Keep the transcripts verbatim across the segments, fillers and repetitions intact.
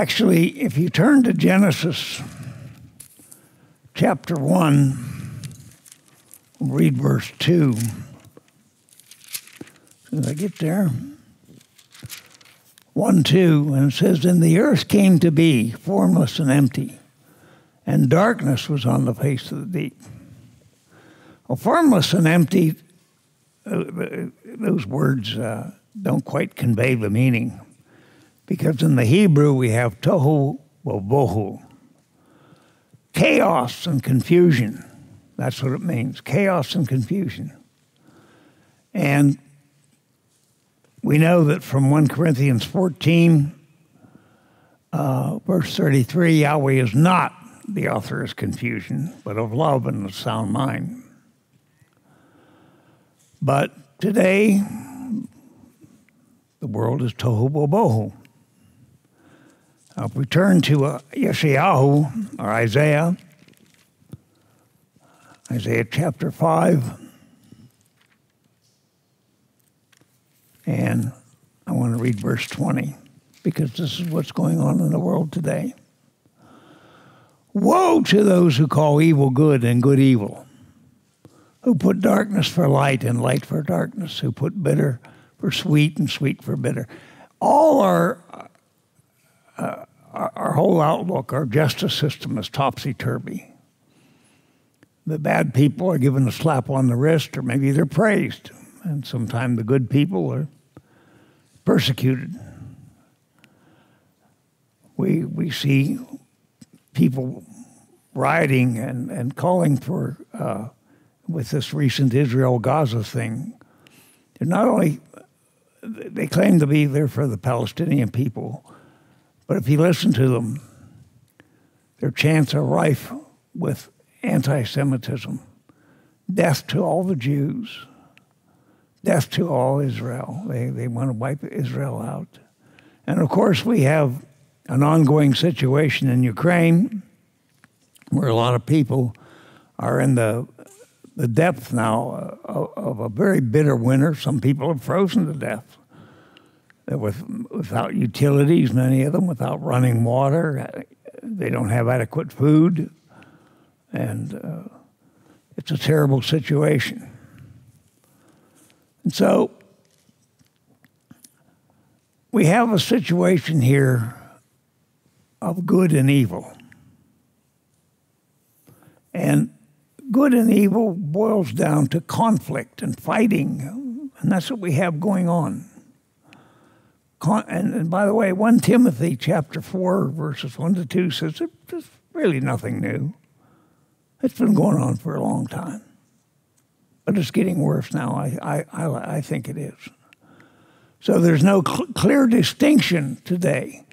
Actually, if you turn to Genesis chapter one, we'll read verse two. As soon as I get there, one, two, and it says, "And the earth came to be, formless and empty, and darkness was on the face of the deep." Well, formless and empty, those words uh, don't quite convey the meaning, because in the Hebrew we have tohu bohu, chaos and confusion. That's what it means, chaos and confusion. And we know that from First Corinthians fourteen, uh, verse thirty-three, Yahweh is not the author of confusion, but of love and a sound mind. But today, the world is tohu bohu. Now, if we turn to uh, Yeshayahu, or Isaiah, Isaiah chapter five, and I want to read verse twenty, because this is what's going on in the world today. "Woe to those who call evil good and good evil, who put darkness for light and light for darkness, who put bitter for sweet and sweet for bitter." All our, uh, our, our whole outlook, our justice system is topsy-turvy. The bad people are given a slap on the wrist, or maybe they're praised. And sometimes the good people are persecuted. We, we see people rioting and, and calling for, uh, with this recent Israel-Gaza thing, they're not only, they claim to be there for the Palestinian people, but if you listen to them, their chants are rife with anti-Semitism, death to all the Jews, death to all Israel. They, they want to wipe Israel out. And of course, we have an ongoing situation in Ukraine where a lot of people are in the, the depth now of, of a very bitter winter. Some people have frozen to death with, without utilities, many of them, without running water. They don't have adequate food. And uh, it's a terrible situation. And so we have a situation here of good and evil. And good and evil boils down to conflict and fighting, and that's what we have going on. Con and, and by the way, First Timothy chapter four, verses one to two says it's really nothing new. It's been going on for a long time. But it's getting worse now, I, I, I, I think it is. So there's no cl clear distinction today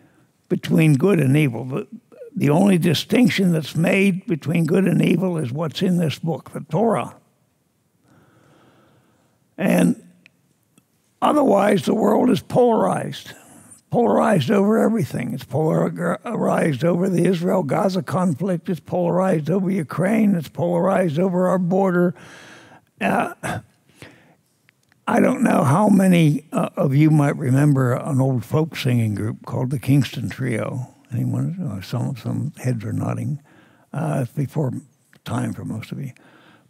between good and evil. The, the only distinction that's made between good and evil is what's in this book, the Torah. And otherwise, the world is polarized, polarized over everything. It's polarized over the Israel-Gaza conflict. It's polarized over Ukraine. It's polarized over our border. Uh, I don't know how many uh, of you might remember an old folk singing group called the Kingston Trio. Anyone? Oh, some, some heads are nodding. Uh, it's before time for most of you.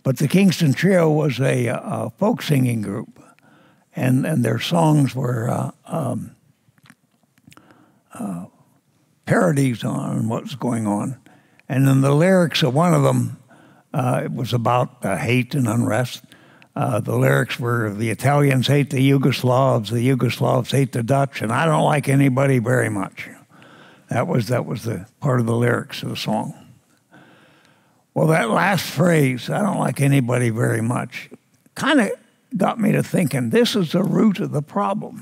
But the Kingston Trio was a, a folk singing group, and, and their songs were uh, um, uh, parodies on what's going on. And in the lyrics of one of them, Uh, it was about uh, hate and unrest. Uh, the lyrics were, "The Italians hate the Yugoslavs, the Yugoslavs hate the Dutch, and I don't like anybody very much." That was, that was the part of the lyrics of the song. Well, that last phrase, "I don't like anybody very much," kind of got me to thinking, this is the root of the problem.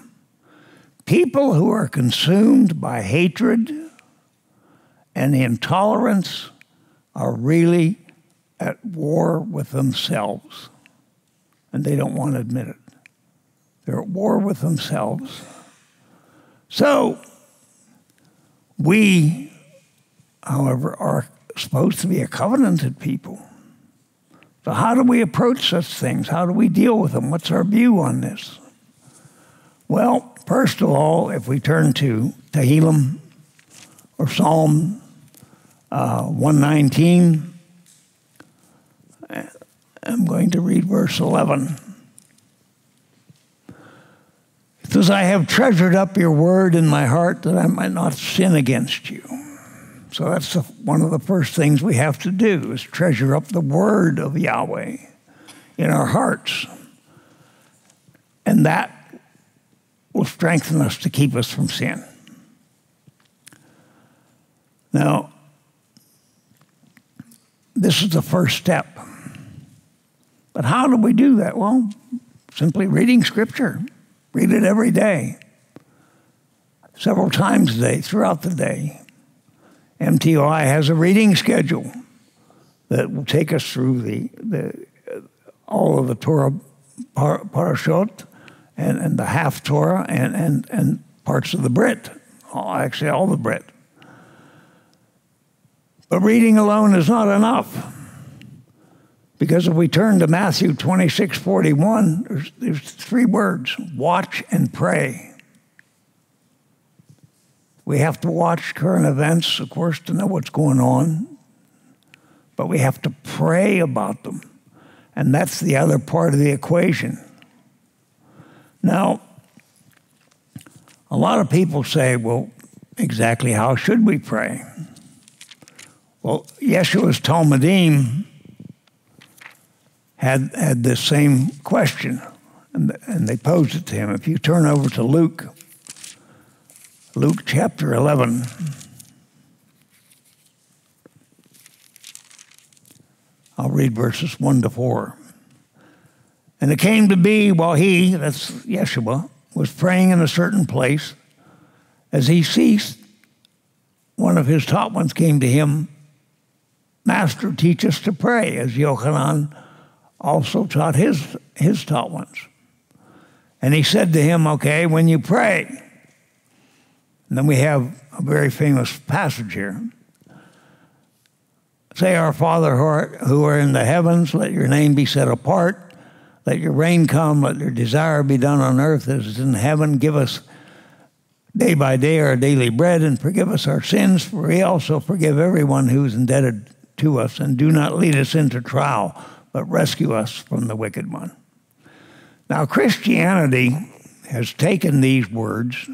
People who are consumed by hatred and intolerance are really at war with themselves, and they don't want to admit it. They're at war with themselves. So we, however, are supposed to be a covenanted people. So how do we approach such things? How do we deal with them? What's our view on this? Well, first of all, if we turn to Tehillim, or Psalm uh, one nineteen. I'm going to read verse eleven. It says, I have treasured up your word in my heart that I might not sin against you. So that's the, one of the first things we have to do is treasure up the word of Yahweh in our hearts. And that will strengthen us to keep us from sin. Now, this is the first step. But how do we do that? Well, simply reading Scripture. Read it every day, several times a day, throughout the day. M T O I has a reading schedule that will take us through the, the uh, all of the Torah par, Parashot and, and the half Torah and, and, and parts of the Brit, all, actually all the Brit. But reading alone is not enough. Because if we turn to Matthew twenty-six forty-one, there's, there's three words, watch and pray. We have to watch current events, of course, to know what's going on. But we have to pray about them. And that's the other part of the equation. Now, a lot of people say, well, exactly how should we pray? Well, Yeshua's Talmudim had, had this same question, and, and they posed it to him. If you turn over to Luke, Luke chapter eleven, I'll read verses one to four. And it came to be while he, that's Yeshua, was praying in a certain place, as he ceased, one of his top ones came to him, Master, teach us to pray, as Yochanan also taught his, his taught ones. And he said to him, okay, when you pray. And then we have a very famous passage here. Say, our Father who art in the heavens, let your name be set apart. Let your reign come, let your desire be done on earth as it is in heaven. Give us day by day our daily bread and forgive us our sins, for we also forgive everyone who is indebted to us. And do not lead us into trial, but rescue us from the wicked one. Now, Christianity has taken these words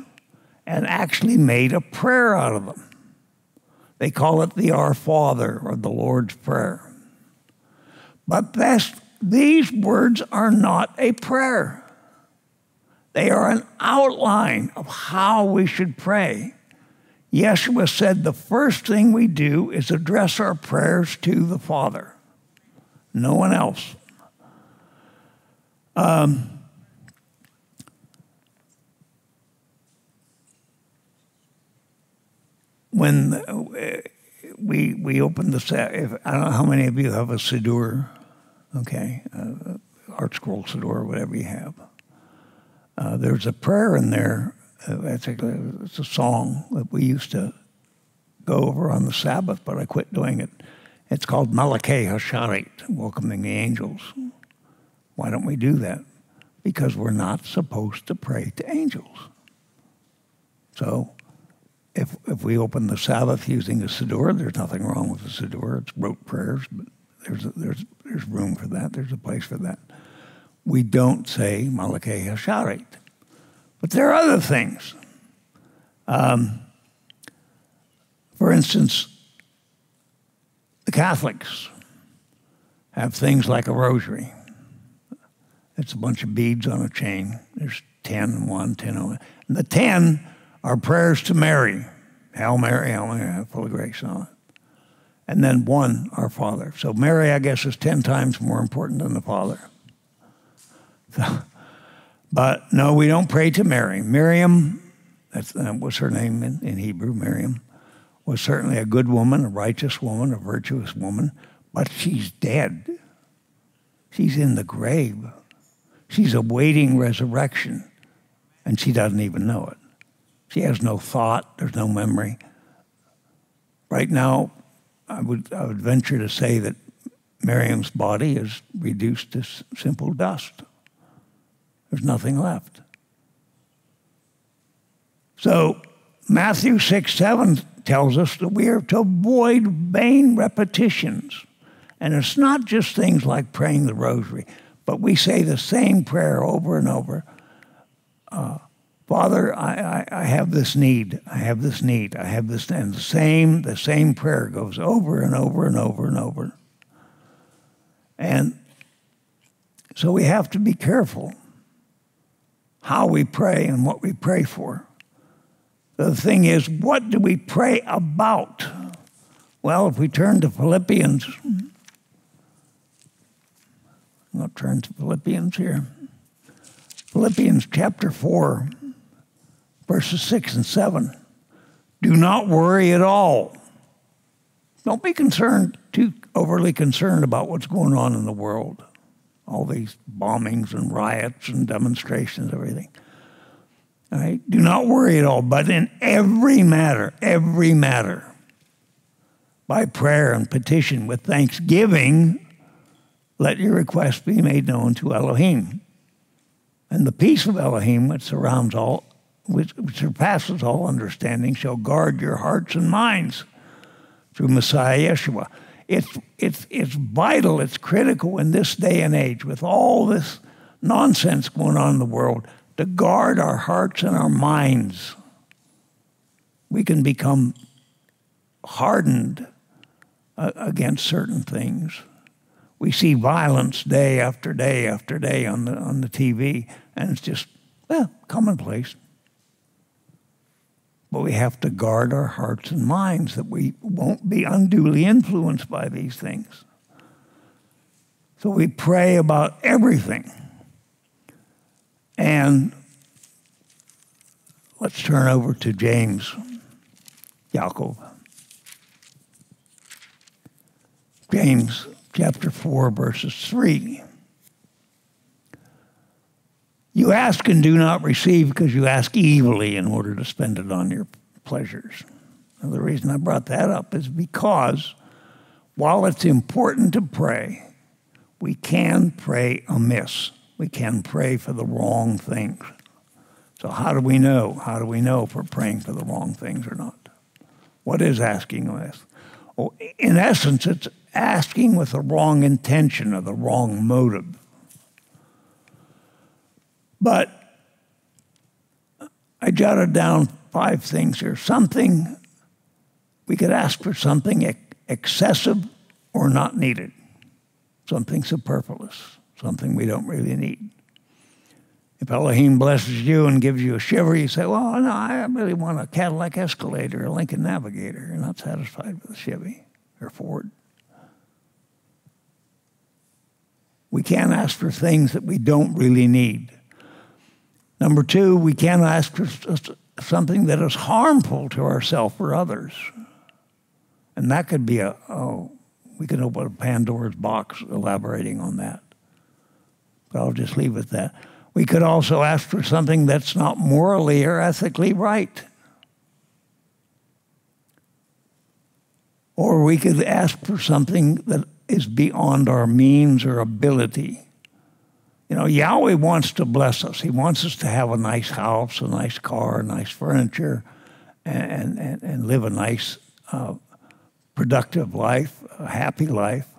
and actually made a prayer out of them. They call it the Our Father or the Lord's Prayer. But that's, these words are not a prayer. They are an outline of how we should pray. Yeshua said the first thing we do is address our prayers to the Father. No one else. Um, when we we opened the if, I don't know how many of you have a Siddur, okay, uh, art scroll Siddur, whatever you have. Uh, there's a prayer in there. Uh, it's a song that we used to go over on the Sabbath, but I quit doing it. It's called Malakei Hasharit, welcoming the angels. Why don't we do that? Because we're not supposed to pray to angels. So if, if we open the Sabbath using a Siddur, there's nothing wrong with a Siddur. It's rote prayers, but there's, a, there's, there's room for that. There's a place for that. We don't say Malakei Hasharit. But there are other things. Um, for instance, the Catholics have things like a rosary. It's a bunch of beads on a chain. There's ten and one, ten and one. And the ten are prayers to Mary. Hail Mary, Hail Mary, full of grace and all that. And then one, our Father. So Mary, I guess, is ten times more important than the Father. So, but no, we don't pray to Mary. Miriam, that's, that was her name in, in Hebrew, Miriam, was certainly a good woman, a righteous woman, a virtuous woman, but she's dead. She's in the grave. She's awaiting resurrection, and she doesn't even know it. She has no thought. There's no memory. Right now, I would, I would venture to say that Miriam's body is reduced to simple dust. There's nothing left. So Matthew six, seven tells us that we are to avoid vain repetitions. And it's not just things like praying the rosary, but we say the same prayer over and over. Uh, Father, I, I, I have this need, I have this need, I have this, and the same, the same prayer goes over and over and over and over. And so we have to be careful how we pray and what we pray for. The thing is, what do we pray about? Well, if we turn to Philippians, I'm going to turn to Philippians here. Philippians chapter four, verses six and seven. Do not worry at all. Don't be concerned, too overly concerned about what's going on in the world. All these bombings and riots and demonstrations, everything. All right? Do not worry at all, but in every matter, every matter, by prayer and petition with thanksgiving, let your requests be made known to Elohim. And the peace of Elohim, which surrounds all, which surpasses all understanding, shall guard your hearts and minds through Messiah Yeshua. It's, it's, it's vital, it's critical in this day and age, with all this nonsense going on in the world, to guard our hearts and our minds. We can become hardened uh, against certain things. We see violence day after day after day on the, on the T V, and it's just, well, commonplace. But we have to guard our hearts and minds that we won't be unduly influenced by these things. So we pray about everything. And let's turn over to James, Yaakov. James chapter four, verses three. You ask and do not receive because you ask evilly in order to spend it on your pleasures. Now, the reason I brought that up is because while it's important to pray, we can pray amiss. We can pray for the wrong things. So how do we know? How do we know if we're praying for the wrong things or not? What is asking amiss? Well, in essence, it's asking with the wrong intention or the wrong motive. But I jotted down five things here. Something, we could ask for something excessive or not needed. Something superfluous, something we don't really need. If Elohim blesses you and gives you a shiver, you say, well, no, I really want a Cadillac Escalator or a Lincoln Navigator. You're not satisfied with a Chevy or Ford. We can't ask for things that we don't really need. Number two, we can't ask for something that is harmful to ourselves or others. And that could be a, oh, we could open a Pandora's box elaborating on that. But I'll just leave it at that. We could also ask for something that's not morally or ethically right. Or we could ask for something that is beyond our means or ability. You know, Yahweh wants to bless us. He wants us to have a nice house, a nice car, nice furniture, and, and, and live a nice, uh, productive life, a happy life,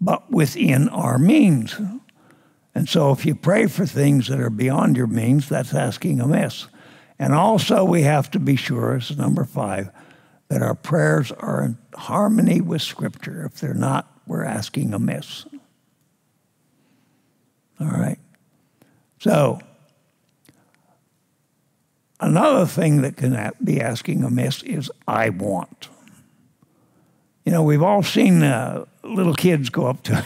but within our means. And so if you pray for things that are beyond your means, that's asking amiss. And also we have to be sure, this is number five, that our prayers are in harmony with Scripture. If they're not, we're asking amiss. All right. So another thing that can be asking amiss is I want. You know, we've all seen uh, little kids go up to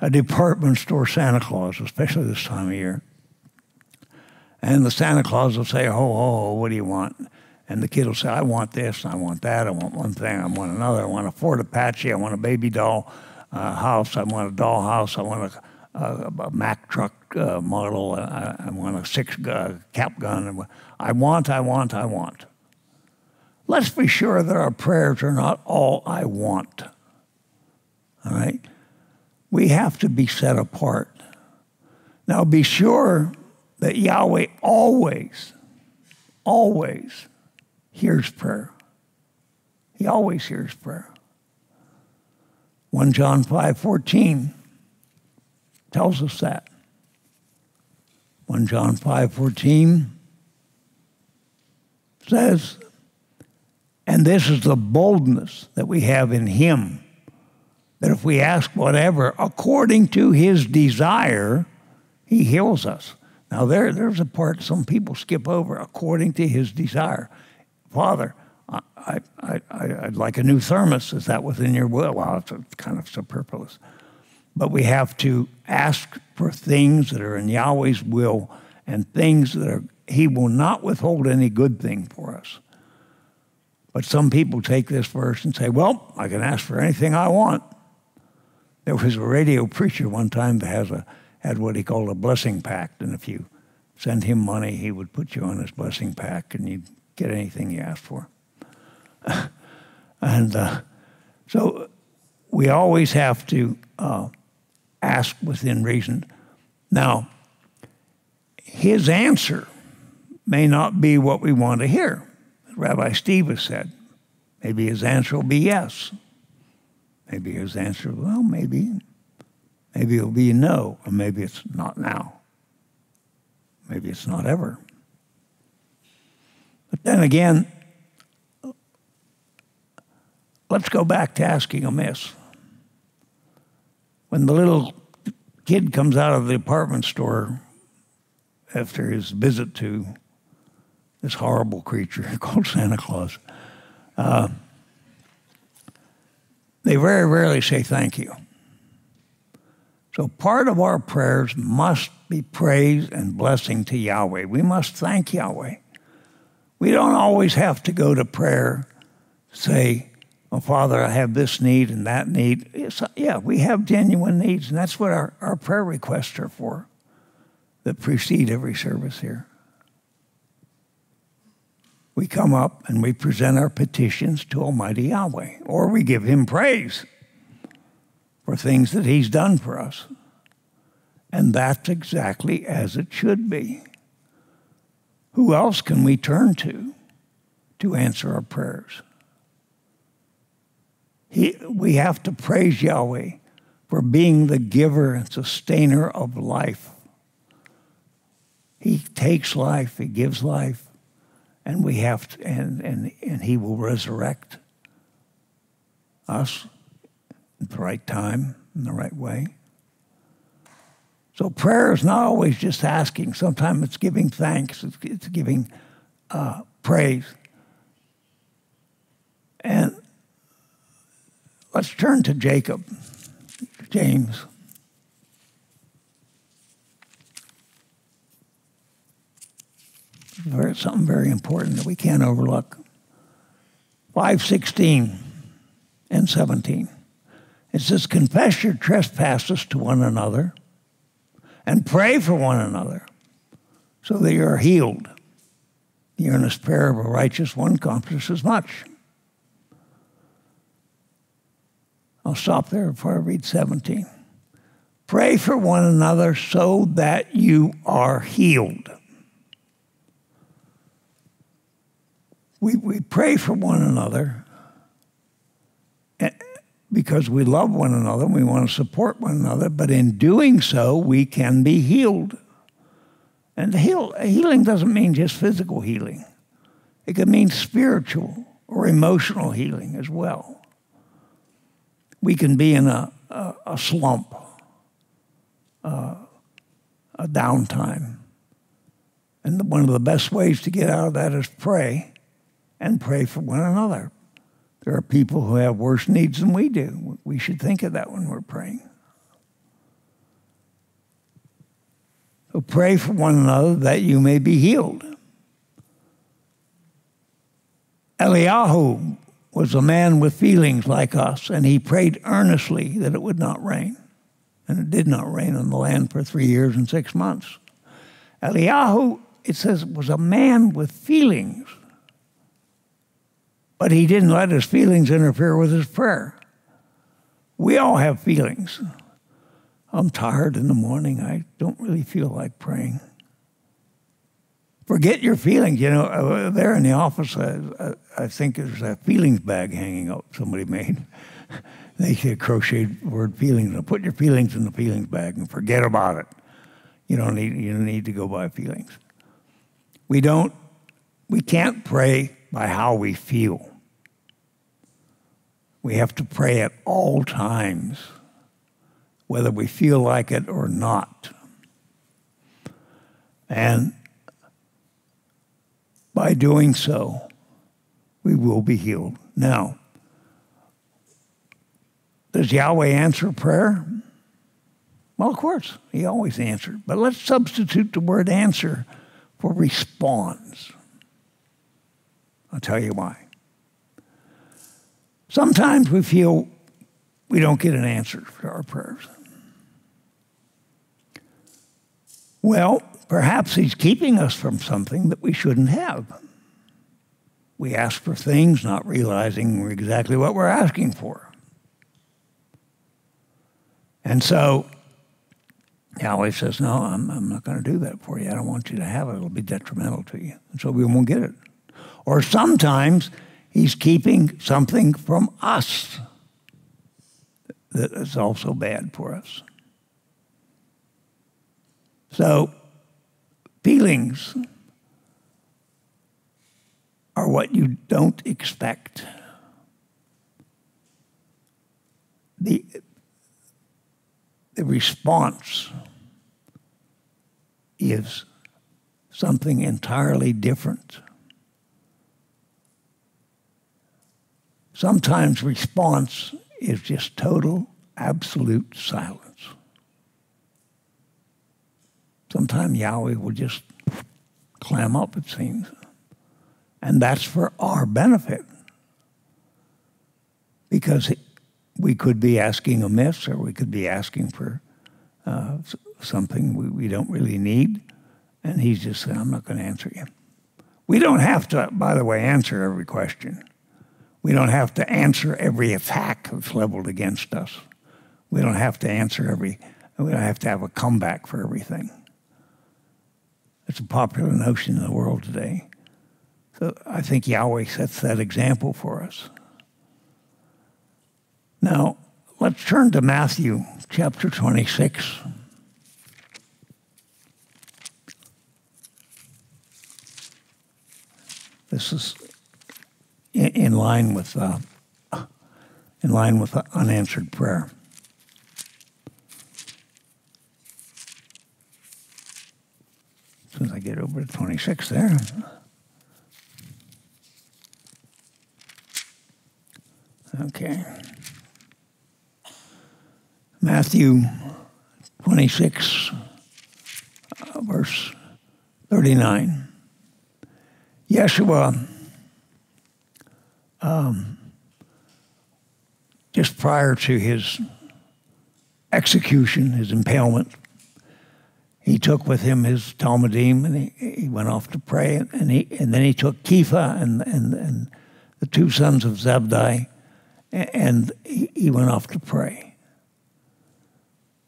a department store Santa Claus, especially this time of year. And the Santa Claus will say, ho, ho, ho, what do you want? And the kid will say, I want this, and I want that, I want one thing, I want another, I want a Ford Apache, I want a baby doll uh, house, I want a doll house, I want a Uh, a Mack truck uh, model, I, I want a six uh, cap gun. I want, I want, I want. Let's be sure that our prayers are not all I want, all right? We have to be set apart. Now be sure that Yahweh always, always hears prayer. He always hears prayer. First John five fourteen tells us that. First John five fourteen says, and this is the boldness that we have in him, that if we ask whatever, according to his desire, he heals us. Now there, there's a part some people skip over, according to his desire. Father, I, I, I, I'd like a new thermos. Is that within your will? Well, it's a, kind of superfluous. But we have to ask for things that are in Yahweh's will and things that are, he will not withhold any good thing for us. But some people take this verse and say, well, I can ask for anything I want. There was a radio preacher one time that has a, had what he called a blessing pact. And if you send him money, he would put you on his blessing pact and you'd get anything you ask for. And uh, so we always have to uh, ask within reason. Now, his answer may not be what we want to hear. Rabbi Steve has said, maybe his answer will be yes. Maybe his answer, well, maybe. Maybe it'll be no, or maybe it's not now. Maybe it's not ever. But then again, let's go back to asking amiss. When the little kid comes out of the department store after his visit to this horrible creature called Santa Claus, uh, they very rarely say thank you. So part of our prayers must be praise and blessing to Yahweh. We must thank Yahweh. We don't always have to go to prayer, say, oh, Father, I have this need and that need. It's, yeah, we have genuine needs, and that's what our, our prayer requests are for, that precede every service here. We come up and we present our petitions to Almighty Yahweh, or we give him praise for things that he's done for us. And that's exactly as it should be. Who else can we turn to to answer our prayers? He, we have to praise Yahweh for being the giver and sustainer of life. He takes life, he gives life, and we have to, and, and, and he will resurrect us at the right time, in the right way. So prayer is not always just asking. Sometimes it's giving thanks, it's, it's giving uh, praise. And let's turn to Jacob, James. It's something very important that we can't overlook. five sixteen and seventeen. It says, confess your trespasses to one another and pray for one another so that you are healed. The earnest prayer of a righteous one accomplishes much. I'll stop there before I read seventeen. Pray for one another so that you are healed. We, we pray for one another because we love one another, we want to support one another, but in doing so, we can be healed. And heal, healing doesn't mean just physical healing. It can mean spiritual or emotional healing as well. We can be in a, a, a slump, uh, a downtime. And the, one of the best ways to get out of that is pray, and pray for one another. There are people who have worse needs than we do. We should think of that when we're praying. So pray for one another that you may be healed. Eliyahu was a man with feelings like us, and he prayed earnestly that it would not rain. And it did not rain on the land for three years and six months. Eliyahu, it says, was a man with feelings, but he didn't let his feelings interfere with his prayer. We all have feelings. I'm tired in the morning. I don't really feel like praying. forget your feelings. You know, there in the office, I, I think there's a feelings bag hanging up somebody made. They say crocheted word feelings. Put your feelings in the feelings bag and forget about it. You don't need, you don't need to go by feelings. We don't, we can't pray by how we feel. We have to pray at all times, whether we feel like it or not. And by doing so, we will be healed. Now, does Yahweh answer prayer? Well, of course, he always answered. But let's substitute the word answer for response. I'll tell you why. Sometimes we feel we don't get an answer to our prayers. Well, perhaps he's keeping us from something that we shouldn't have. We ask for things not realizing exactly what we're asking for. And so Yahweh says, no, I'm, I'm not going to do that for you. I don't want you to have it. It'll be detrimental to you. And so we won't get it. Or sometimes he's keeping something from us that is also bad for us. So feelings are what you don't expect. The, the response is something entirely different. Sometimes response is just total, absolute silence. Sometimes Yahweh will just clam up, it seems. And that's for our benefit. Because we could be asking amiss, or we could be asking for uh, something we, we don't really need. And he's just saying, I'm not going to answer you. We don't have to, by the way, answer every question. We don't have to answer every attack that's leveled against us. We don't have to answer every, we don't have to have a comeback for everything. It's a popular notion in the world today. So I think Yahweh sets that example for us. Now, let's turn to Matthew chapter twenty-six. This is in line with uh, in line with unanswered prayer. As soon as I get over to twenty-six there. Okay. Matthew twenty-six, uh, verse thirty-nine. Yeshua, Um, just prior to his execution, his impalement, he took with him his Talmudim, and he, he went off to pray. And he and then he took Kepha and and, and the two sons of Zebedee, and he, he went off to pray.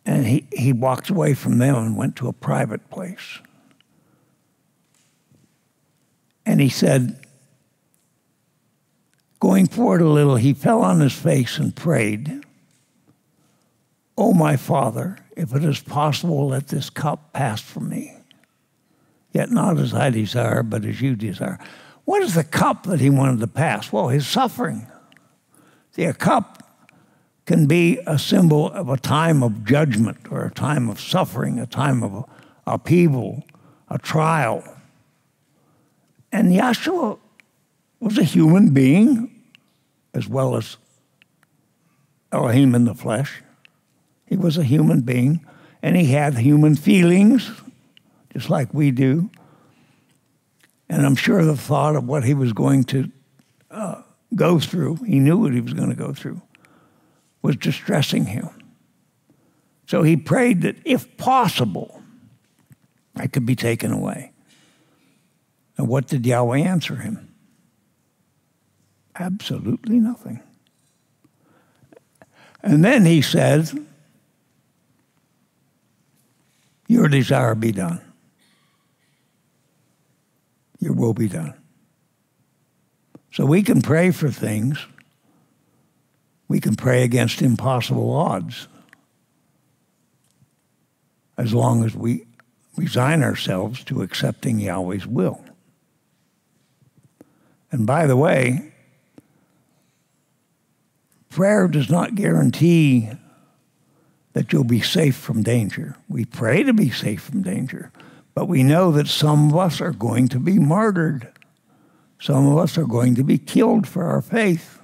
And he he walked away from them and went to a private place. And he said, going forward a little, he fell on his face and prayed, "O my Father, if it is possible, let this cup pass from me. Yet not as I desire, but as you desire." What is the cup that he wanted to pass? Well, his suffering. See, a cup can be a symbol of a time of judgment or a time of suffering, a time of upheaval, a trial. And Yeshua was a human being, as well as Elohim in the flesh. He was a human being, and he had human feelings, just like we do. And I'm sure the thought of what he was going to uh, go through, he knew what he was going to go through, was distressing him. So he prayed that if possible, I could be taken away. And what did Yahweh answer him? Absolutely nothing. And then he says, "Your desire be done." your will be done. So we can pray for things. We can pray against impossible odds as long as we resign ourselves to accepting Yahweh's will. And by the way, prayer does not guarantee that you'll be safe from danger. We pray to be safe from danger, but we know that some of us are going to be martyred. Some of us are going to be killed for our faith.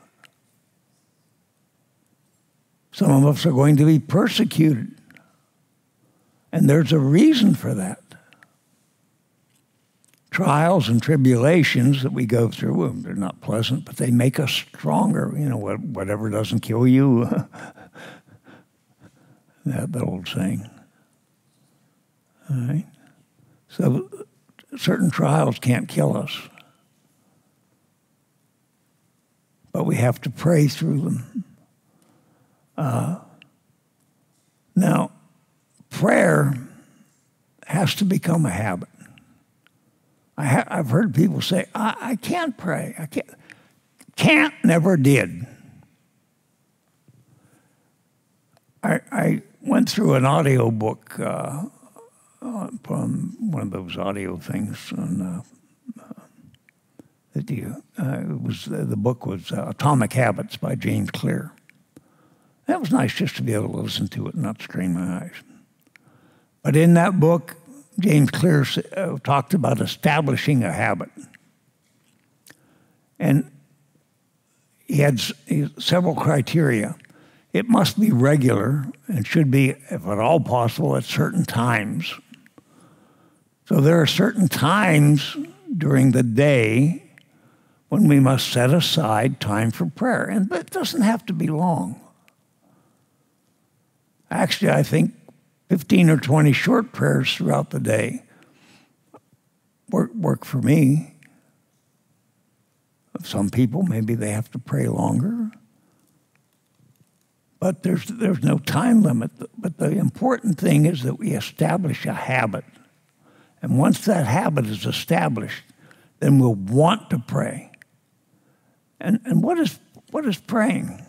Some of us are going to be persecuted. And there's a reason for that. Trials and tribulations that we go through, they're not pleasant, but they make us stronger. You know, whatever doesn't kill you, that, that old saying. All right? So certain trials can't kill us. But we have to pray through them. Uh, now, prayer has to become a habit. I ha I've heard people say, I, I can't pray. I can't. Can't never did. I, I went through an audio book uh, from one of those audio things on uh, that you, uh, it was, uh, the book was uh, Atomic Habits by James Clear. That was nice just to be able to listen to it and not strain my eyes. But in that book, James Clear uh, talked about establishing a habit. And he had he, several criteria. It must be regular and should be, if at all possible, at certain times. So there are certain times during the day when we must set aside time for prayer. And it doesn't have to be long. Actually, I think fifteen or twenty short prayers throughout the day work, work for me. Some people, maybe they have to pray longer. But there's, there's no time limit. But the important thing is that we establish a habit. And once that habit is established, then we'll want to pray. And, and what is, what is praying?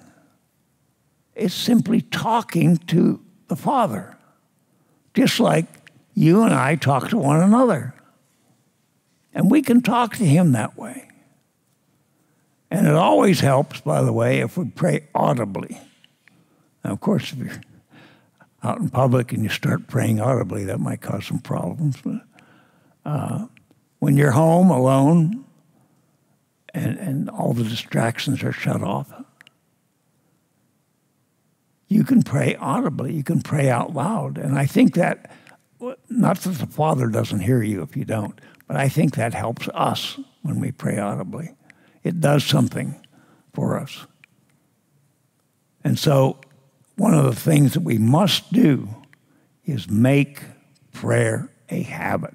It's simply talking to the Father, just like you and I talk to one another. And we can talk to Him that way. And it always helps, by the way, if we pray audibly. Now, of course, if you're out in public and you start praying audibly, that might cause some problems. But, uh, when you're home alone and, and all the distractions are shut off, you can pray audibly. You can pray out loud. And I think that, not that the Father doesn't hear you if you don't, but I think that helps us when we pray audibly. It does something for us. And so one of the things that we must do is make prayer a habit.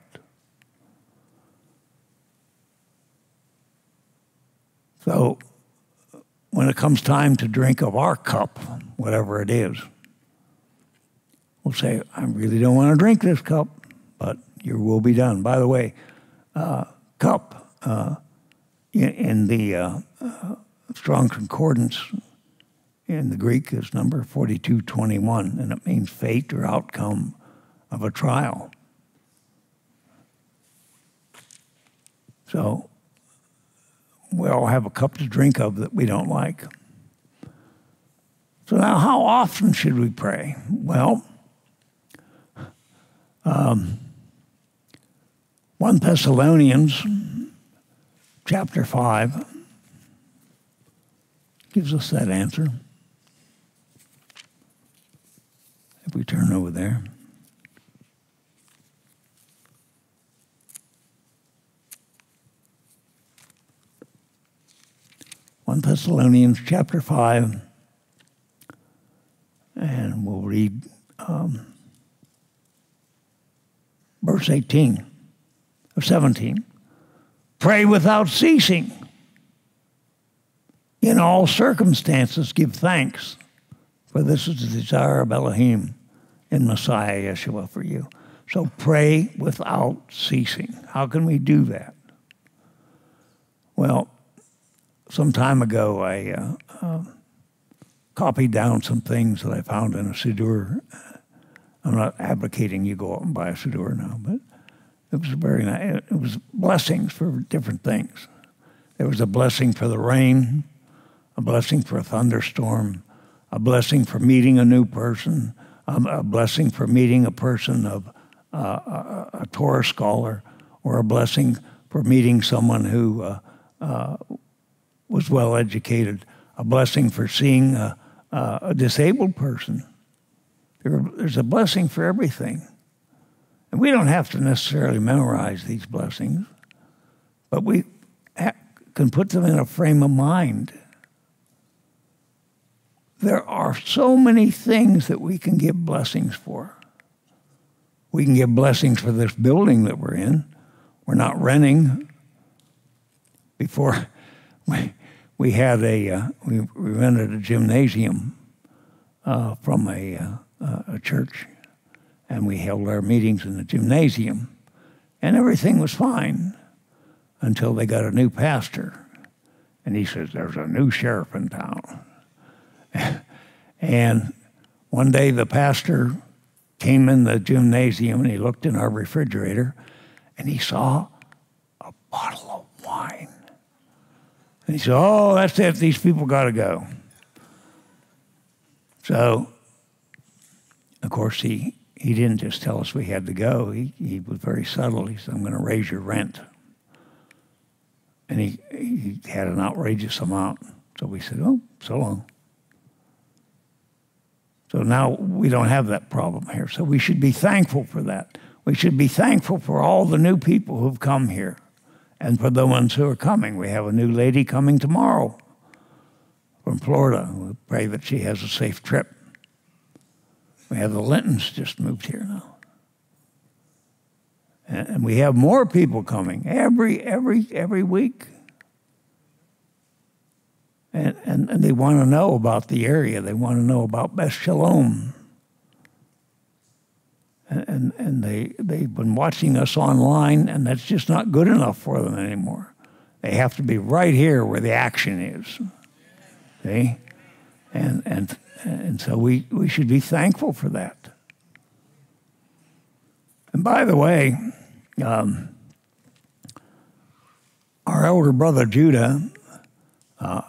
So when it comes time to drink of our cup, whatever it is, we'll say, I really don't want to drink this cup, but your will be done. By the way, uh, cup, uh, in, in the uh, uh, Strong Concordance, in the Greek is number forty-two twenty-one, and it means fate or outcome of a trial. So we all have a cup to drink of that we don't like. So now how often should we pray? Well, um, First Thessalonians chapter five gives us that answer. If we turn over there. First Thessalonians chapter five, and we'll read um, verse eighteen, or seventeen. Pray without ceasing. In all circumstances give thanks, for this is the desire of Elohim in Messiah Yeshua for you. So pray without ceasing. How can we do that? Well, some time ago, I uh, uh, copied down some things that I found in a Siddur. I'm not advocating you go out and buy a Siddur now, but it was very nice. It was blessings for different things. There was a blessing for the rain, a blessing for a thunderstorm, a blessing for meeting a new person, um, a blessing for meeting a person of uh, a, a Torah scholar, or a blessing for meeting someone who uh, uh, was well educated, a blessing for seeing a, a disabled person. There, there's a blessing for everything. And we don't have to necessarily memorize these blessings, but we ha- can put them in a frame of mind. There are so many things that we can give blessings for. We can give blessings for this building that we're in. We're not renting. Before, we, we had a, uh, we, we rented a gymnasium uh, from a, uh, a church, and we held our meetings in the gymnasium, and everything was fine until they got a new pastor. And he says, there's a new sheriff in town. And one day the pastor came in the gymnasium and he looked in our refrigerator and he saw a bottle of wine. And he said, oh, that's it, these people gotta go. So, of course, he, he didn't just tell us we had to go. He, he was very subtle. He said, I'm gonna raise your rent. And he, he had an outrageous amount. So we said, oh, so long. So now we don't have that problem here. So we should be thankful for that. We should be thankful for all the new people who've come here and for the ones who are coming. We have a new lady coming tomorrow from Florida. We pray that she has a safe trip. We have the Lintons just moved here now. And we have more people coming every, every, every week. And, and, and they want to know about the area. They want to know about Beth Shalom. And, and, and they, they've been watching us online, and that's just not good enough for them anymore. They have to be right here where the action is. See? And, and, and so we, we should be thankful for that. And by the way, um, our elder brother Judah, uh,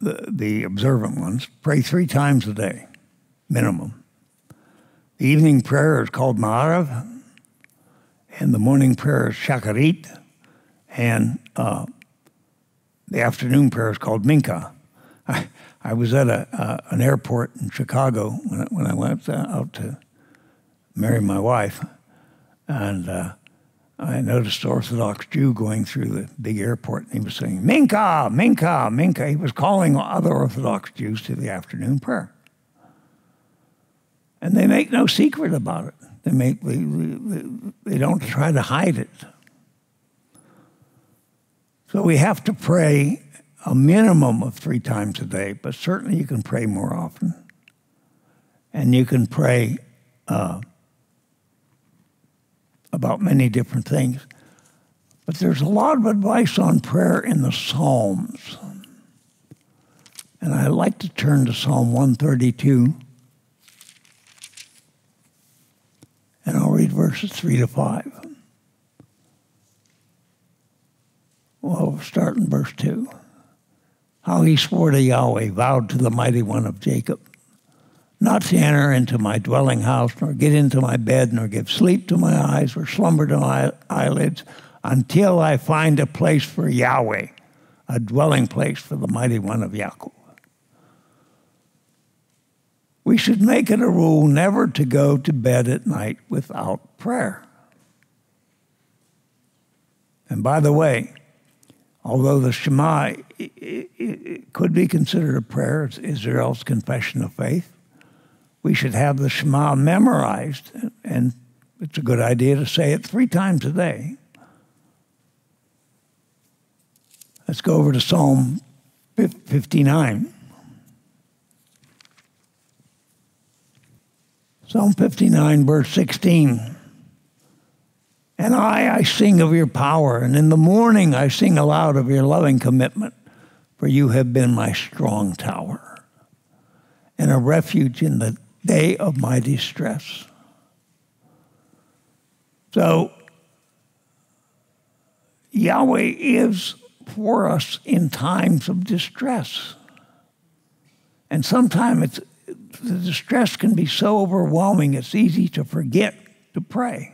The, the observant ones, pray three times a day, minimum. The evening prayer is called Ma'arav, and the morning prayer is Shacharit, and uh, the afternoon prayer is called Mincha. I, I was at a, uh, an airport in Chicago when I, when I went out to marry my wife, and uh, I noticed an Orthodox Jew going through the big airport, and he was saying, Mincha, Mincha, Mincha. He was calling other Orthodox Jews to the afternoon prayer. And they make no secret about it. They, make, they, they don't try to hide it. So we have to pray a minimum of three times a day, but certainly you can pray more often. And you can pray uh, about many different things. But there's a lot of advice on prayer in the Psalms. And I like to turn to Psalm one thirty-two. And I'll read verses three to five. Well, we'll start in verse two. How he swore to Yahweh, vowed to the Mighty One of Jacob, not to enter into my dwelling house, nor get into my bed, nor give sleep to my eyes, or slumber to my eyelids, until I find a place for Yahweh, a dwelling place for the Mighty One of Yaakov. We should make it a rule never to go to bed at night without prayer. And by the way, although the Shema it, it, it could be considered a prayer, it's Israel's confession of faith, we should have the Shema memorized, and it's a good idea to say it three times a day. Let's go over to Psalm fifty-nine. Psalm fifty-nine, verse sixteen. And I, I sing of your power, and in the morning I sing aloud of your loving commitment, for you have been my strong tower and a refuge in the day of my distress. So Yahweh is for us in times of distress. And sometimes it's, the distress can be so overwhelming, it's easy to forget to pray.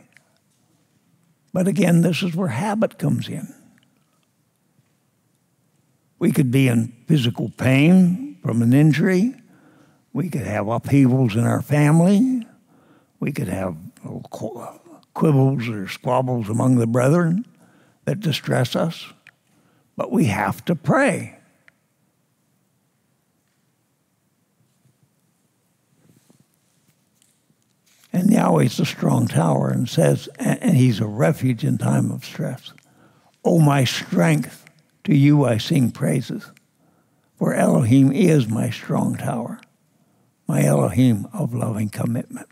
But again, this is where habit comes in. We could be in physical pain from an injury. We could have upheavals in our family. We could have quibbles or squabbles among the brethren that distress us. But we have to pray. And Yahweh's a strong tower and says, and he's a refuge in time of stress. O my strength, to you I sing praises, for Elohim is my strong tower, my Elohim of loving commitment.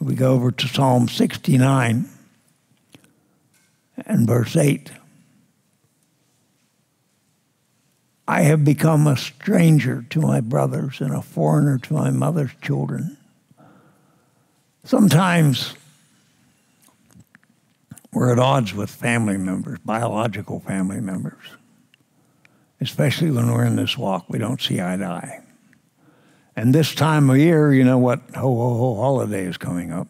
We go over to Psalm sixty-nine and verse eight. I have become a stranger to my brothers and a foreigner to my mother's children. Sometimes we're at odds with family members, biological family members, especially when we're in this walk, we don't see eye to eye. And this time of year, you know what, ho, ho, ho, holiday is coming up.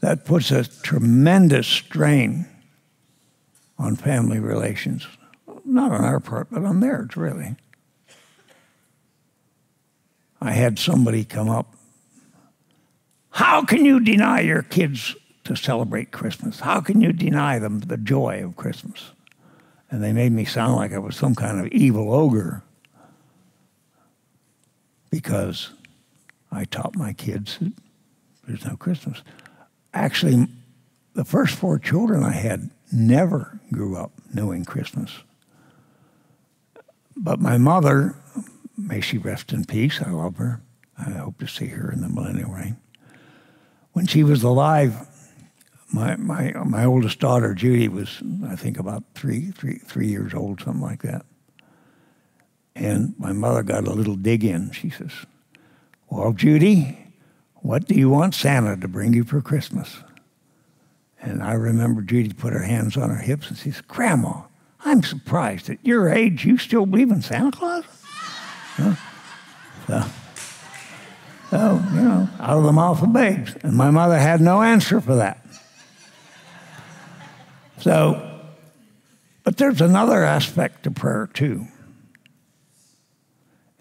That puts a tremendous strain on family relations. Not on our part, but on theirs, really. I had somebody come up. How can you deny your kids to celebrate Christmas? How can you deny them the joy of Christmas? And they made me sound like I was some kind of evil ogre because I taught my kids that there's no Christmas. Actually, the first four children I had never grew up knowing Christmas. But my mother, may she rest in peace, I love her. I hope to see her in the millennial reign. When she was alive, my, my, my oldest daughter, Judy, was, I think, about three, three, three years old, something like that. And my mother got a little dig in. She says, well, Judy, what do you want Santa to bring you for Christmas? And I remember Judy put her hands on her hips and she said, Grandma, I'm surprised at your age you still believe in Santa Claus? Huh? So, so, you know, out of the mouth of babes. And my mother had no answer for that. So, but there's another aspect to prayer too.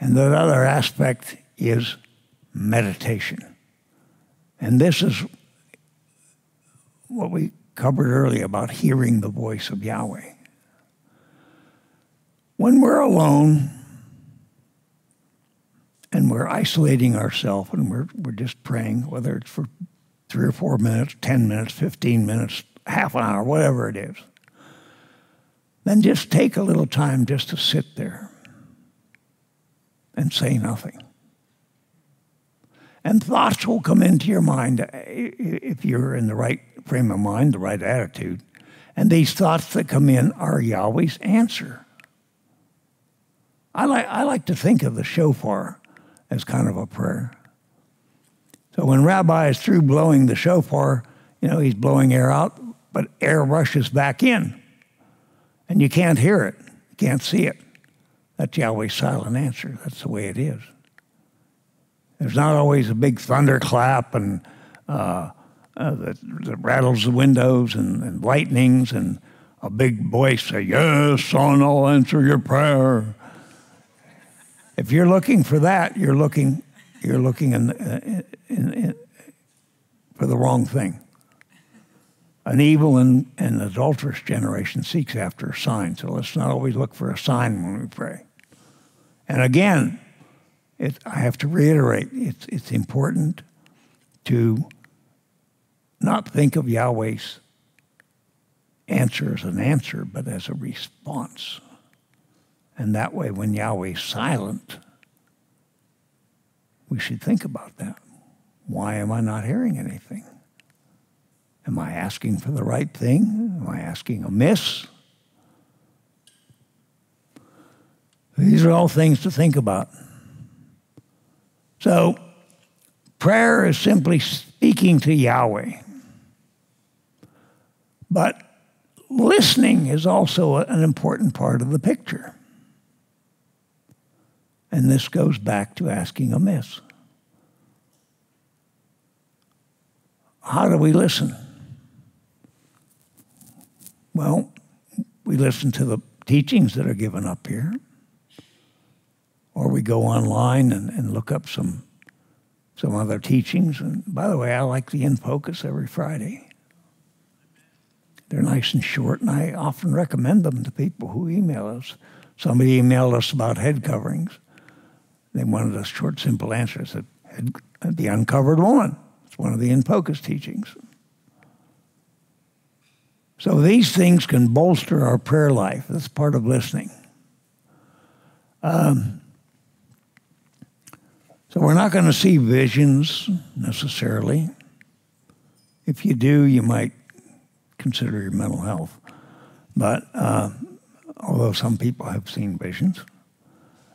And that other aspect is meditation. And this is what we covered earlier about hearing the voice of Yahweh. When we're alone and we're isolating ourselves and we're, we're just praying, whether it's for three or four minutes, ten minutes, fifteen minutes, half an hour, whatever it is, then just take a little time just to sit there and say nothing. And thoughts will come into your mind if you're in the right frame of mind, the right attitude. And these thoughts that come in are Yahweh's answer. I like, I like to think of the shofar as kind of a prayer. So when Rabbi is through blowing the shofar, you know, he's blowing air out, but air rushes back in. And you can't hear it. You can't see it. That's Yahweh's silent answer. That's the way it is. There's not always a big thunderclap and uh, uh, that, that rattles the windows and, and lightnings and a big voice say, yes, son, I'll answer your prayer. If you're looking for that, you're looking, you're looking in, in, in, in, for the wrong thing. An evil and, and adulterous generation seeks after a sign, so let's not always look for a sign when we pray. And again, it, I have to reiterate, it's, it's important to not think of Yahweh's answer as an answer, but as a response. And that way, when Yahweh's silent, we should think about that. Why am I not hearing anything? Am I asking for the right thing? Am I asking amiss? These are all things to think about. So, prayer is simply speaking to Yahweh. But listening is also an important part of the picture. And this goes back to asking amiss. How do we listen? Well, we listen to the teachings that are given up here. Or we go online and, and look up some, some other teachings. And by the way, I like the In Focus every Friday. They're nice and short, and I often recommend them to people who email us. Somebody emailed us about head coverings. They wanted a short, simple answer. I said, the uncovered woman. It's one of the In Focus teachings. So these things can bolster our prayer life. That's part of listening. Um, So we're not going to see visions necessarily. If you do, you might consider your mental health. But uh, although some people have seen visions,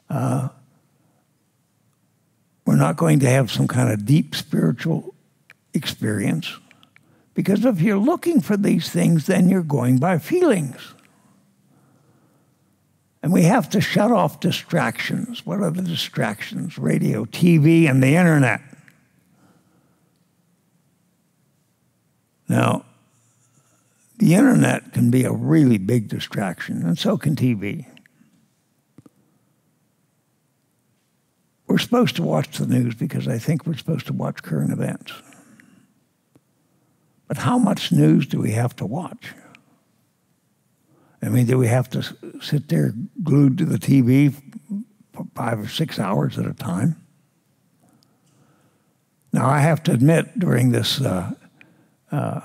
uh, we're not going to have some kind of deep spiritual experience, because if you're looking for these things, then you're going by feelings. And we have to shut off distractions. What are the distractions? Radio, T V, and the internet. Now, the internet can be a really big distraction, and so can T V. We're supposed to watch the news because I think we're supposed to watch current events. But how much news do we have to watch? I mean, do we have to sit there glued to the T V for five or six hours at a time? Now, I have to admit, during this uh, uh,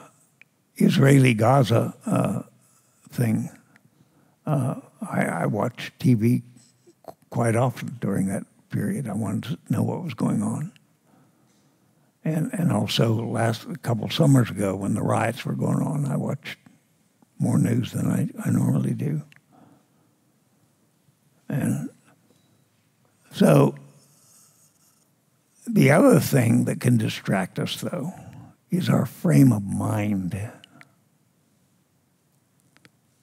Israeli-Gaza uh, thing, uh, I, I watched T V quite often during that period. I wanted to know what was going on. And, and also, last a couple summers ago, when the riots were going on, I watched more news than I, I normally do. And so the other thing that can distract us, though, is our frame of mind.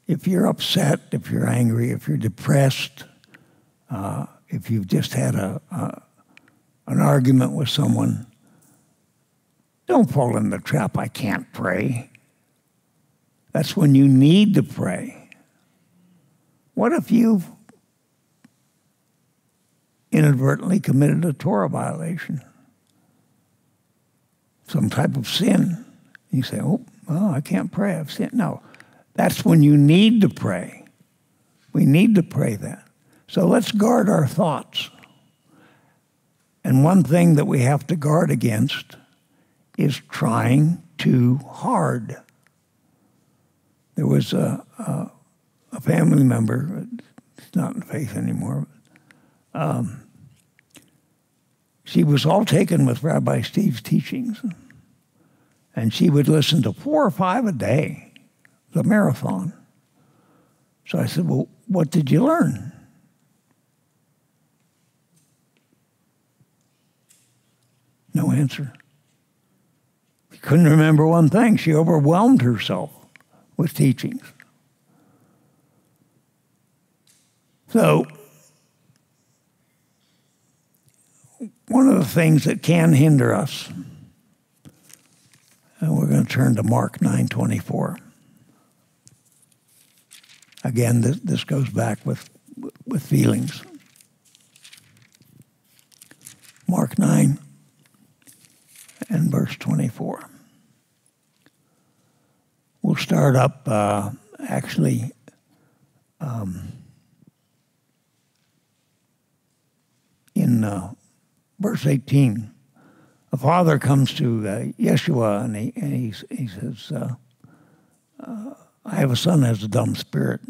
If you're upset, if you're angry, if you're depressed, uh, if you've just had a, a an argument with someone, don't fall in the trap, I can't pray. That's when you need to pray. What if you've inadvertently committed a Torah violation, some type of sin? You say, oh, well, I can't pray, I've sinned. No, that's when you need to pray. We need to pray that. So let's guard our thoughts. And one thing that we have to guard against is trying too hard. There was a, a, a family member, not in faith anymore, but, um, she was all taken with Rabbi Steve's teachings. And she would listen to four or five a day, the marathon. So I said, well, what did you learn? No answer. She couldn't remember one thing. She overwhelmed herself with teachings. So, one of the things that can hinder us, and we're going to turn to Mark nine twenty-four. Again, this, this goes back with, with feelings. Mark nine and verse twenty-four. We'll start up, uh, actually, um, in uh, verse eighteen. A father comes to uh, Yeshua, and he, and he, he says, uh, uh, I have a son that has a dumb spirit.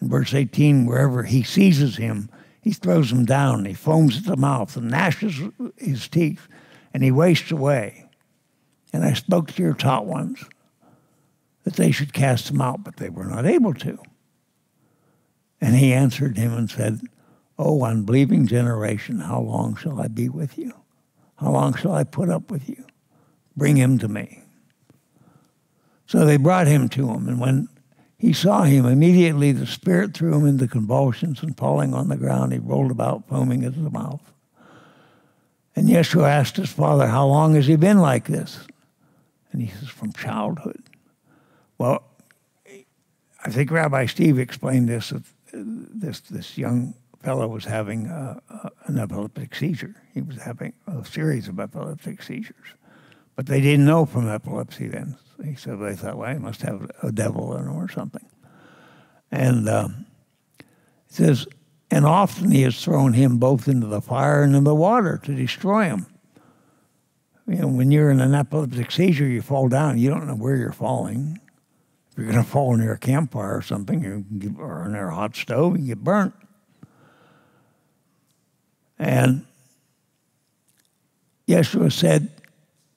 In verse eighteen, wherever he seizes him, he throws him down, he foams at the mouth, and gnashes his teeth, and he wastes away. And I spoke to your taught ones, that they should cast him out, but they were not able to. And he answered him and said, "O unbelieving generation, how long shall I be with you? How long shall I put up with you? Bring him to me." So they brought him to him, and when he saw him, immediately the spirit threw him into convulsions, and falling on the ground, he rolled about, foaming at the mouth. And Yeshua asked his father, "How long has he been like this?" And he says, "From childhood." Well, I think Rabbi Steve explained this, that this, this young fellow was having a, a, an epileptic seizure. He was having a series of epileptic seizures. But they didn't know from epilepsy then. He said they thought, well, he must have a devil in him or something. And um, it says, and often he has thrown him both into the fire and in the water to destroy him. You know, when you're in an epileptic seizure, you fall down. You don't know where you're falling. If you're going to fall near a campfire or something, or near a hot stove, you get burnt. And Yeshua said,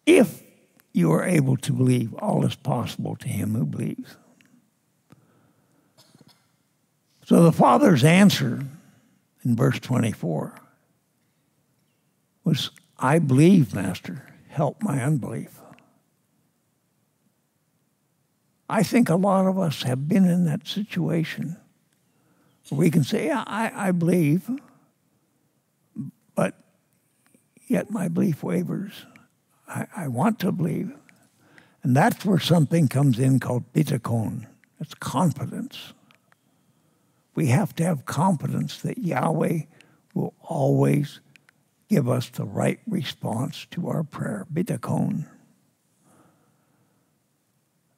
"If you are able to believe, all is possible to him who believes." So the Father's answer in verse twenty-four was, "I believe, Master, help my unbelief." I think a lot of us have been in that situation. We can say, yeah, I, I believe, but yet my belief wavers. I, I want to believe. And that's where something comes in called bitachon. It's confidence. We have to have confidence that Yahweh will always give us the right response to our prayer, bitachon.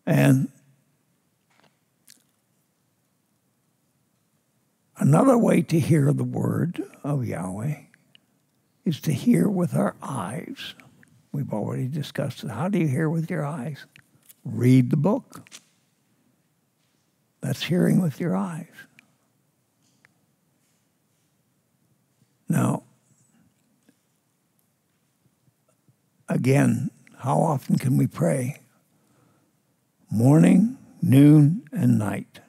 And another way to hear the word of Yahweh is to hear with our eyes. We've already discussed it. How do you hear with your eyes? Read the book. That's hearing with your eyes. Now, again, how often can we pray? Morning, noon, and night.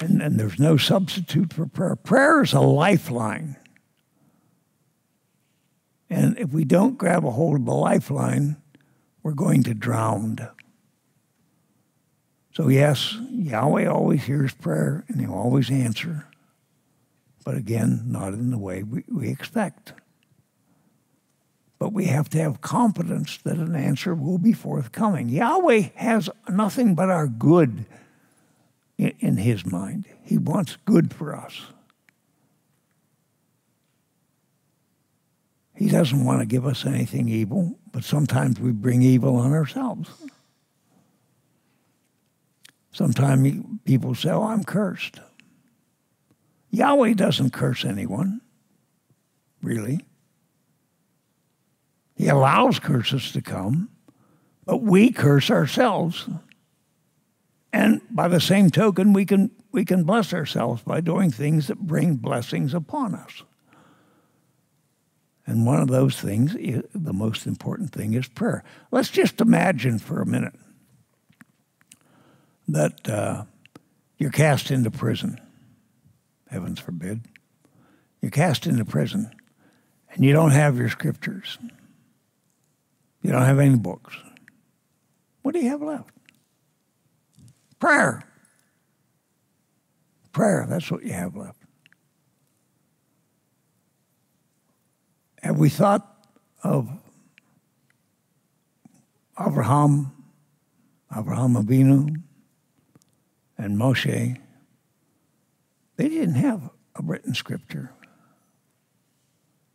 And, and there's no substitute for prayer. Prayer is a lifeline. And if we don't grab a hold of the lifeline, we're going to drown. So yes, Yahweh always hears prayer and he'll always answer. But again, not in the way we, we expect. But we have to have confidence that an answer will be forthcoming. Yahweh has nothing but our good in, in his mind. He wants good for us. He doesn't want to give us anything evil, but sometimes we bring evil on ourselves. Sometimes people say, oh, I'm cursed. Yahweh doesn't curse anyone, really. He allows curses to come, but we curse ourselves. And by the same token, we can, we can bless ourselves by doing things that bring blessings upon us. And one of those things, the most important thing, is prayer. Let's just imagine for a minute that uh, you're cast into prison. Heavens forbid. You're cast into prison, and you don't have your scriptures. You don't have any books. What do you have left? Prayer. Prayer, that's what you have left. Have we thought of Abraham, Abraham Avinu, and Moshe? They didn't have a written scripture.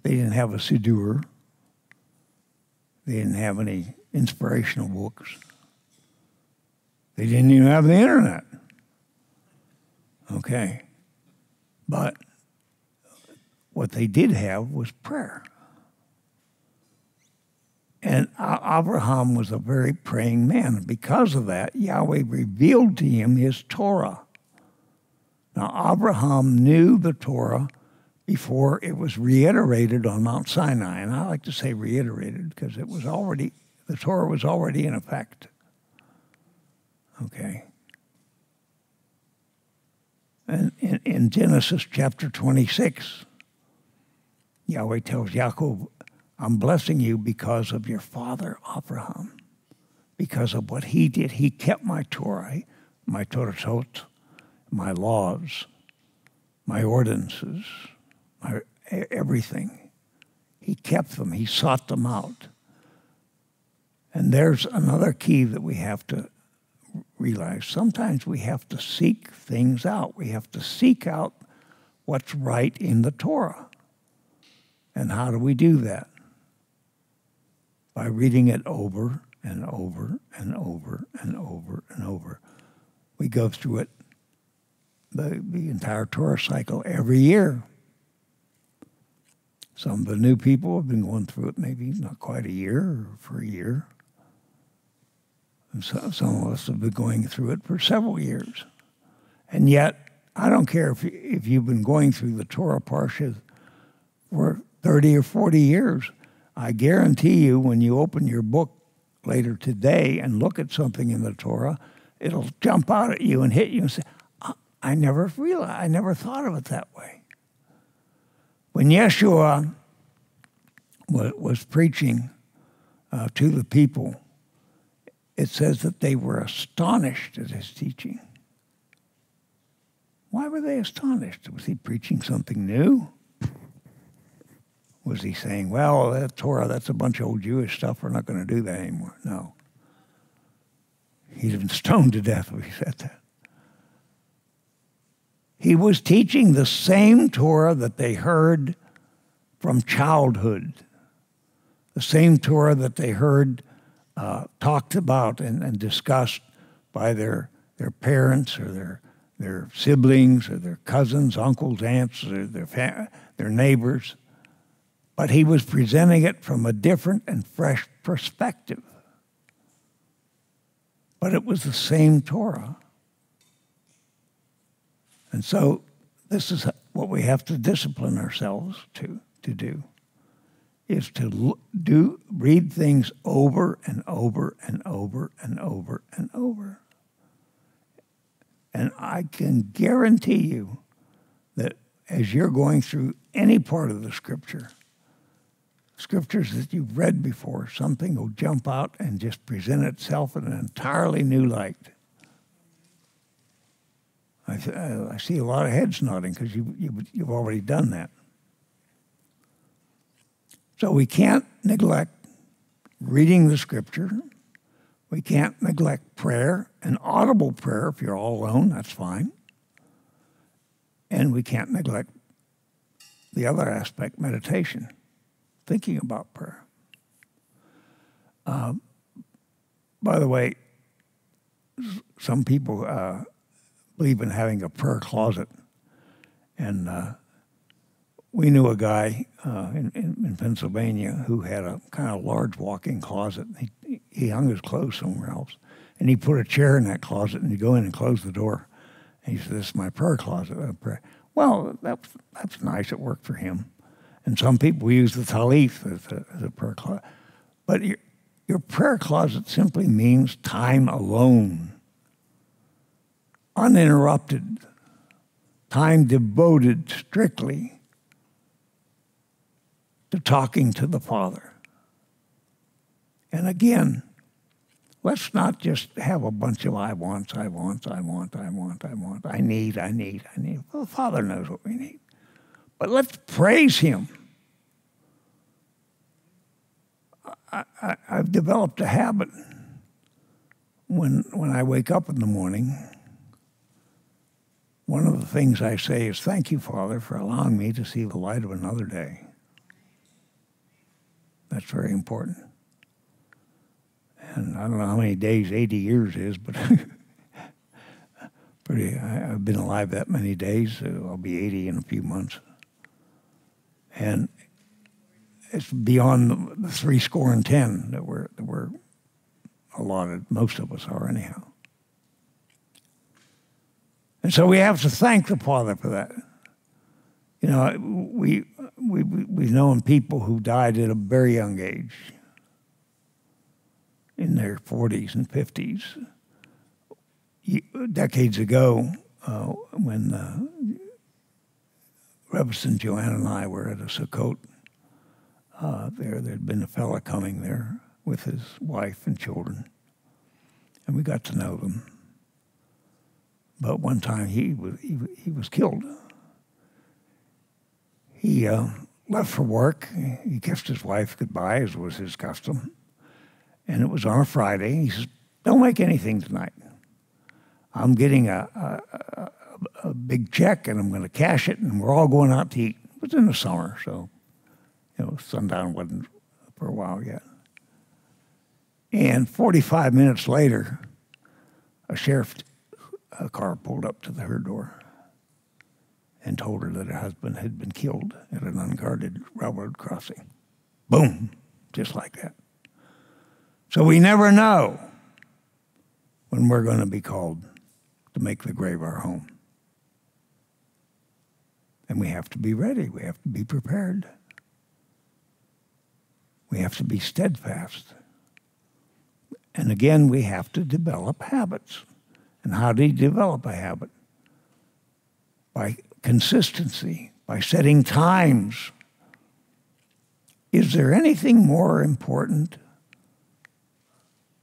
They didn't have a Siddur. They didn't have any inspirational books. They didn't even have the internet. Okay. But what they did have was prayer. And Abraham was a very praying man. And because of that, Yahweh revealed to him his Torah. Now, Abraham knew the Torah before it was reiterated on Mount Sinai. And I like to say reiterated because it was already, the Torah was already in effect. Okay. In, in Genesis chapter twenty-six, Yahweh tells Yaakov, I'm blessing you because of your father, Abraham. Because of what he did, he kept my Torah, my Torahot, my laws, my ordinances, my everything. He kept them. He sought them out. And there's another key that we have to realize. Sometimes we have to seek things out. We have to seek out what's right in the Torah. And how do we do that? By reading it over and over and over and over and over. We go through it, the, the entire Torah cycle, every year. Some of the new people have been going through it maybe not quite a year or for a year. And so, some of us have been going through it for several years. And yet, I don't care if, if you've been going through the Torah Parsha for thirty or forty years, I guarantee you when you open your book later today and look at something in the Torah, it'll jump out at you and hit you and say, I, I never realized, I never thought of it that way. When Yeshua was preaching uh, to the people, it says that they were astonished at his teaching. Why were they astonished? Was he preaching something new? Was he saying, well, that Torah, that's a bunch of old Jewish stuff. We're not going to do that anymore. No. He'd have been stoned to death if he said that. He was teaching the same Torah that they heard from childhood, the same Torah that they heard uh, talked about and, and discussed by their, their parents or their, their siblings or their cousins, uncles, aunts, or their, fa their neighbors. But he was presenting it from a different and fresh perspective. But it was the same Torah. And so this is what we have to discipline ourselves to, to do, is to do, read things over and over and over and over and over. And I can guarantee you that as you're going through any part of the scripture, scriptures that you've read before, something will jump out and just present itself in an entirely new light. I, I see a lot of heads nodding because you, you, you've already done that. So we can't neglect reading the scripture. We can't neglect prayer, an audible prayer. If you're all alone, that's fine. And we can't neglect the other aspect, meditation, thinking about prayer. Um, by the way, some people... Uh, believe in having a prayer closet. And uh, we knew a guy uh, in, in, in Pennsylvania who had a kind of large walk-in closet. He, he hung his clothes somewhere else. And he put a chair in that closet and he'd go in and close the door. And he said, this is my prayer closet. I pray. Well, that's, that's nice. It worked for him. And some people use the talith as a, as a prayer closet. But your, your prayer closet simply means time alone. Uninterrupted, time devoted strictly to talking to the Father. And again, let's not just have a bunch of I wants, I want, I want, I want, I want, I need, I need, I need. Well, the Father knows what we need. But let's praise Him. I, I, I've developed a habit when, when I wake up in the morning. One of the things I say is, thank you, Father, for allowing me to see the light of another day. That's very important. And I don't know how many days eighty years is, but pretty, I, I've been alive that many days. So I'll be eighty in a few months. And it's beyond the, the three score and ten that we're, that we're allotted. Most of us are anyhow. And so we have to thank the Father for that. You know, we, we, we've known people who died at a very young age, in their forties and fifties, decades ago, uh, when uh, Rebison, Joanna, and I were at a Sukkot uh, there, there'd been a fella coming there with his wife and children, and we got to know them. But one time he was he, he was killed. He uh, left for work. He kissed his wife goodbye, as was his custom. And it was on a Friday. He says, "Don't make anything tonight. I'm getting a, a, a, a big check, and I'm going to cash it, and we're all going out to eat." It was in the summer, so you know, sundown wasn't for a while yet. And forty-five minutes later, a sheriff's a car pulled up to the, her door and told her that her husband had been killed at an unguarded railroad crossing. Boom, just like that. So we never know when we're going to be called to make the grave our home. And we have to be ready. We have to be prepared. We have to be steadfast. And again, we have to develop habits. And how do you develop a habit? By consistency, by setting times. Is there anything more important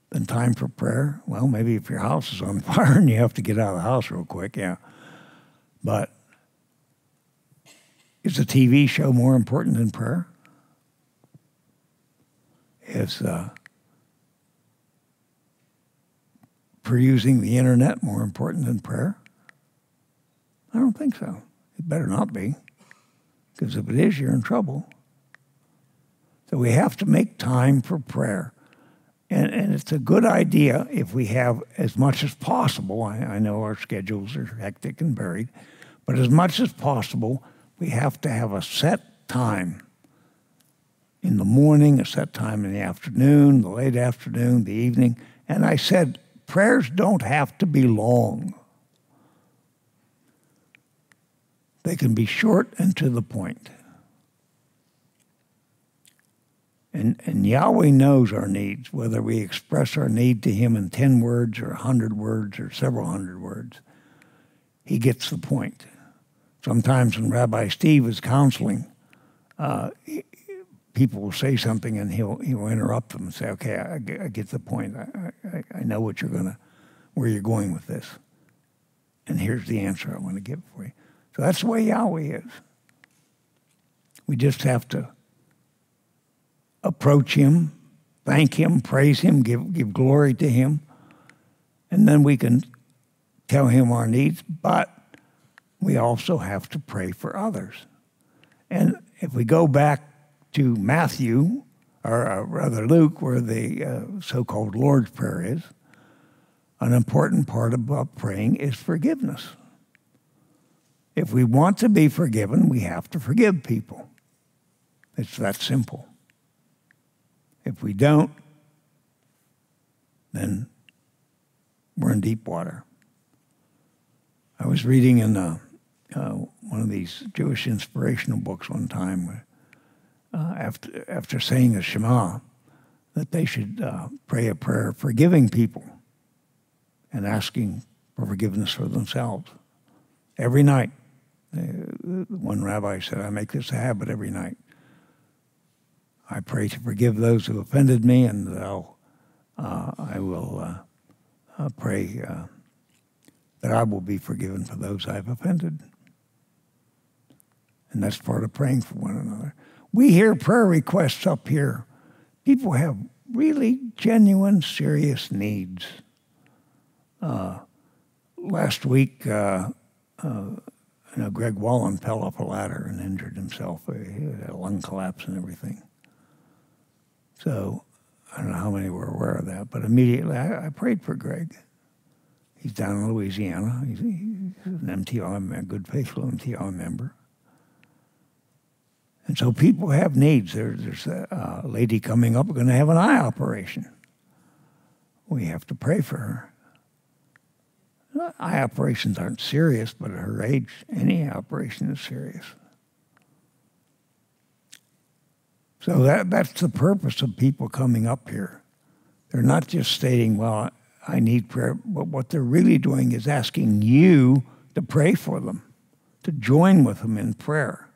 than time for prayer? Well, maybe if your house is on fire and you have to get out of the house real quick, yeah. But is a T V show more important than prayer? Is uh, perusing the internet more important than prayer? I don't think so. It better not be, because if it is, you're in trouble. So we have to make time for prayer. And, and it's a good idea if we have as much as possible. I, I know our schedules are hectic and varied, but as much as possible, we have to have a set time in the morning, a set time in the afternoon, the late afternoon, the evening. And I said, prayers don't have to be long. They can be short and to the point. And, and Yahweh knows our needs, whether we express our need to Him in ten words or a hundred words or several hundred words. He gets the point. Sometimes when Rabbi Steve is counseling, uh, he, people will say something and he'll, he'll interrupt them and say, okay, I, I get the point. I, I, I know what you're gonna, where you're going with this. And here's the answer I want to give for you. So that's the way Yahweh is. We just have to approach Him, thank Him, praise Him, give, give glory to Him, and then we can tell Him our needs, but we also have to pray for others. And if we go back to Matthew, or uh, rather Luke, where the uh, so-called Lord's Prayer is, an important part about praying is forgiveness. If we want to be forgiven, we have to forgive people. It's that simple. If we don't, then we're in deep water. I was reading in uh, uh, one of these Jewish inspirational books one time, where, uh, after, after saying the Shema, that they should uh, pray a prayer forgiving people and asking for forgiveness for themselves every night. One rabbi said, I make this a habit every night. I pray to forgive those who offended me, and that I'll, uh, I will uh, uh, pray uh, that I will be forgiven for those I've offended. And that's part of praying for one another. We hear prayer requests up here. People have really genuine, serious needs. Uh, last week, uh, uh, I know Greg Wallen fell off a ladder and injured himself. He had a lung collapse and everything. So I don't know how many were aware of that, but immediately I, I prayed for Greg. He's down in Louisiana. He's, he's an M T R, a good, faithful M T R member. And so people have needs. There, there's a, a lady coming up, going to have an eye operation. We have to pray for her. Eye operations aren't serious, but at her age, any operation is serious. So that, that's the purpose of people coming up here. They're not just stating, well, I need prayer. But what they're really doing is asking you to pray for them, to join with them in prayer.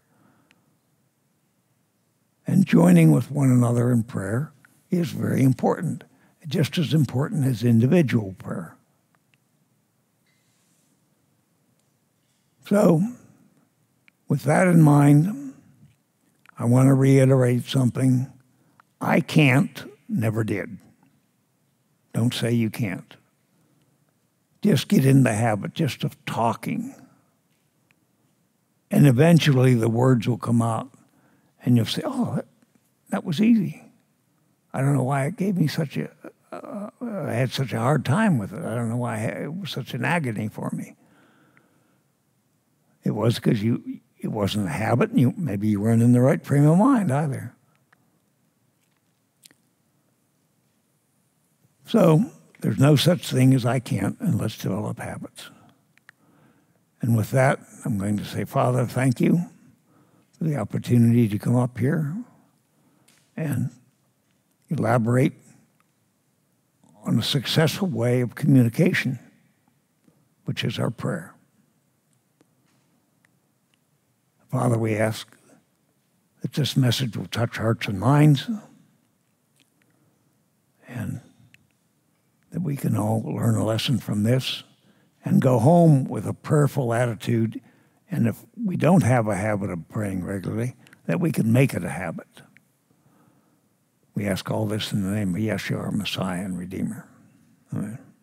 And joining with one another in prayer is very important, just as important as individual prayer. So, with that in mind, I want to reiterate something. I can't, never did. Don't say you can't. Just get in the habit just of talking. And eventually the words will come out. And you'll say, oh, that, that was easy. I don't know why it gave me such a, uh, I had such a hard time with it. I don't know why it was such an agony for me. It was because you, it wasn't a habit, and you, maybe you weren't in the right frame of mind either. So there's no such thing as I can't, and let's develop habits. And with that, I'm going to say, Father, thank you. The opportunity to come up here and elaborate on a successful way of communication, which is our prayer. Father, we ask that this message will touch hearts and minds, and that we can all learn a lesson from this and go home with a prayerful attitude. And if we don't have a habit of praying regularly, that we can make it a habit. We ask all this in the name of Yeshua, our Messiah and Redeemer. Amen.